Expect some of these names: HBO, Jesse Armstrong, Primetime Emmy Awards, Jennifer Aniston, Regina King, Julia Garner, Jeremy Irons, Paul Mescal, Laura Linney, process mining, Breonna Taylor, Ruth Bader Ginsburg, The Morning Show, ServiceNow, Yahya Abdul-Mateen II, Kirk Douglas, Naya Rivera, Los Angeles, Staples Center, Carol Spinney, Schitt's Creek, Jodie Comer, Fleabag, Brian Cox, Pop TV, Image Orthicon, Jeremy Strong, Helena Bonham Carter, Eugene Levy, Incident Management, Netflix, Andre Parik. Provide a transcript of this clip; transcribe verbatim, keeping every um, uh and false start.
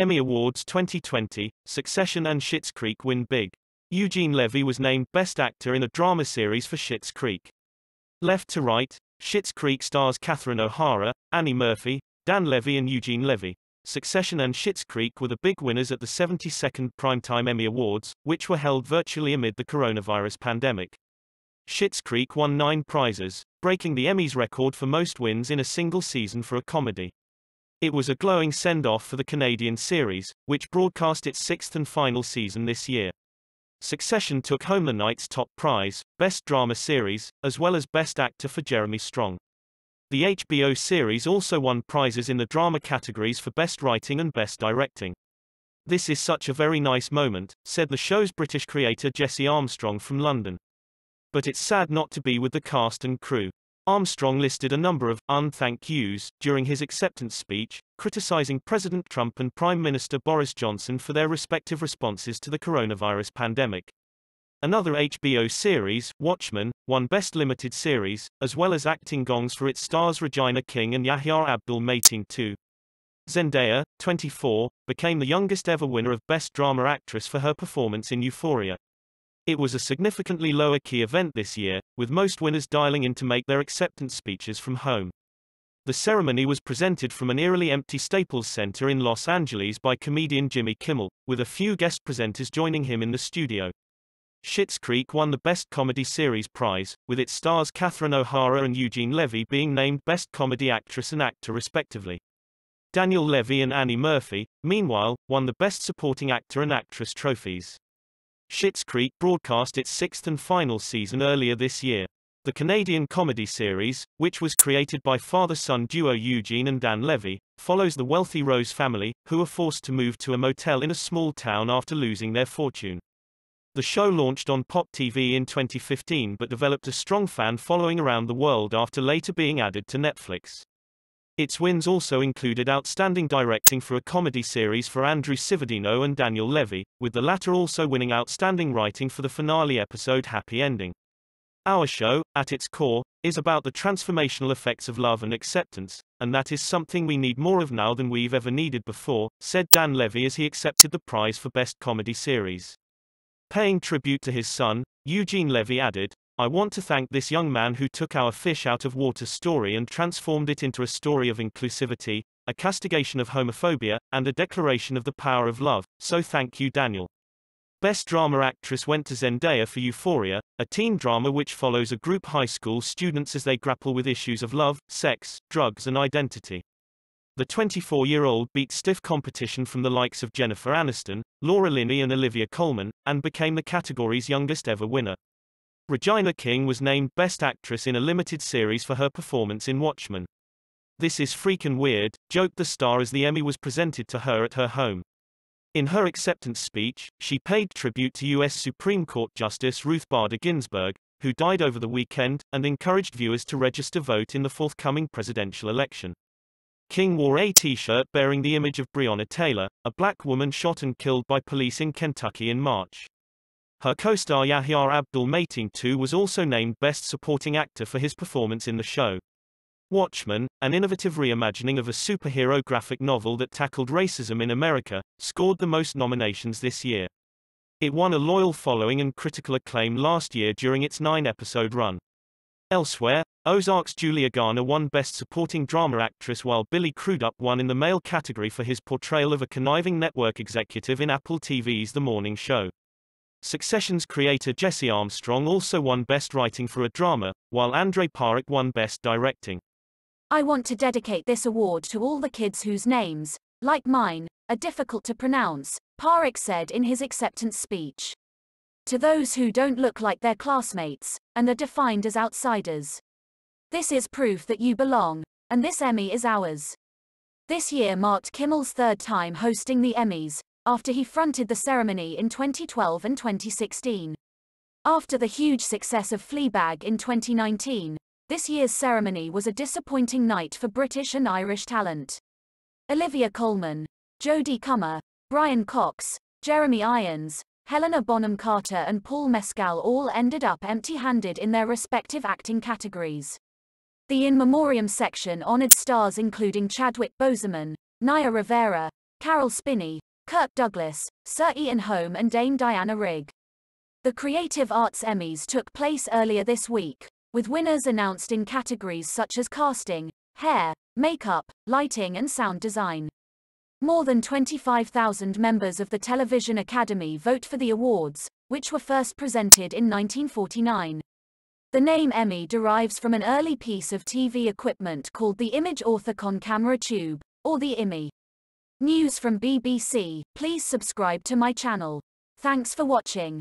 Emmy Awards twenty twenty, Succession and Schitt's Creek win big. Eugene Levy was named Best Actor in a Drama Series for Schitt's Creek. Left to right, Schitt's Creek stars Catherine O'Hara, Annie Murphy, Dan Levy and Eugene Levy. Succession and Schitt's Creek were the big winners at the seventy-second Primetime Emmy Awards, which were held virtually amid the coronavirus pandemic. Schitt's Creek won nine prizes, breaking the Emmys' record for most wins in a single season for a comedy. It was a glowing send-off for the Canadian series, which broadcast its sixth and final season this year. Succession took home the night's top prize, Best Drama Series, as well as Best Actor for Jeremy Strong. The H B O series also won prizes in the drama categories for Best Writing and Best Directing. "This is such a very nice moment," said the show's British creator Jesse Armstrong from London. "But it's sad not to be with the cast and crew." Armstrong listed a number of un-thank yous during his acceptance speech, criticizing President Trump and Prime Minister Boris Johnson for their respective responses to the coronavirus pandemic. Another H B O series, Watchmen, won Best Limited Series, as well as acting gongs for its stars Regina King and Yahya Abdul-Mateen the Second. Zendaya, twenty-four, became the youngest ever winner of Best Drama Actress for her performance in Euphoria. It was a significantly lower-key event this year, with most winners dialing in to make their acceptance speeches from home. The ceremony was presented from an eerily empty Staples Center in Los Angeles by comedian Jimmy Kimmel, with a few guest presenters joining him in the studio. Schitt's Creek won the Best Comedy Series prize, with its stars Catherine O'Hara and Eugene Levy being named Best Comedy Actress and Actor respectively. Daniel Levy and Annie Murphy, meanwhile, won the Best Supporting Actor and Actress trophies. Schitt's Creek broadcast its sixth and final season earlier this year. The Canadian comedy series, which was created by father-son duo Eugene and Dan Levy, follows the wealthy Rose family, who are forced to move to a motel in a small town after losing their fortune. The show launched on Pop T V in twenty fifteen but developed a strong fan following around the world after later being added to Netflix. Its wins also included Outstanding Directing for a Comedy Series for Andrew Cividino and Daniel Levy, with the latter also winning Outstanding Writing for the finale episode Happy Ending. Our show, at its core, is about the transformational effects of love and acceptance, and that is something we need more of now than we've ever needed before, said Dan Levy as he accepted the prize for Best Comedy Series. Paying tribute to his son, Eugene Levy added, "I want to thank this young man who took our fish out of water story and transformed it into a story of inclusivity, a castigation of homophobia, and a declaration of the power of love, so thank you Daniel." Best Drama Actress went to Zendaya for Euphoria, a teen drama which follows a group of high school students as they grapple with issues of love, sex, drugs and identity. The twenty-four-year-old beat stiff competition from the likes of Jennifer Aniston, Laura Linney and Olivia Colman, and became the category's youngest ever winner. Regina King was named Best Actress in a Limited Series for her performance in Watchmen. "This is freakin' weird," joked the star as the Emmy was presented to her at her home. In her acceptance speech, she paid tribute to U S Supreme Court Justice Ruth Bader Ginsburg, who died over the weekend, and encouraged viewers to register vote in the forthcoming presidential election. King wore a t-shirt bearing the image of Breonna Taylor, a black woman shot and killed by police in Kentucky in March. Her co-star Yahya Abdul-Mateen the Second was also named Best Supporting Actor for his performance in the show. Watchmen, an innovative reimagining of a superhero graphic novel that tackled racism in America, scored the most nominations this year. It won a loyal following and critical acclaim last year during its nine-episode run. Elsewhere, Ozark's Julia Garner won Best Supporting Drama Actress while Billy Crudup won in the male category for his portrayal of a conniving network executive in Apple T V's The Morning Show. Succession's creator Jesse Armstrong also won Best Writing for a Drama, while Andre Parik won Best Directing. "I want to dedicate this award to all the kids whose names, like mine, are difficult to pronounce," Parik said in his acceptance speech. "To those who don't look like their classmates, and are defined as outsiders. This is proof that you belong, and this Emmy is ours." This year marked Kimmel's third time hosting the Emmys, after he fronted the ceremony in twenty twelve and twenty sixteen. After the huge success of Fleabag in twenty nineteen, this year's ceremony was a disappointing night for British and Irish talent. Olivia Colman, Jodie Comer, Brian Cox, Jeremy Irons, Helena Bonham Carter and Paul Mescal all ended up empty-handed in their respective acting categories. The In Memoriam section honored stars including Chadwick Boseman, Naya Rivera, Carol Spinney, Kirk Douglas, Sir Ian Holm and Dame Diana Rigg. The Creative Arts Emmys took place earlier this week, with winners announced in categories such as casting, hair, makeup, lighting and sound design. More than twenty-five thousand members of the Television Academy vote for the awards, which were first presented in nineteen forty-nine. The name Emmy derives from an early piece of T V equipment called the Image Orthicon Camera Tube, or the I M I. News from B B C. Please subscribe to my channel. Thanks for watching.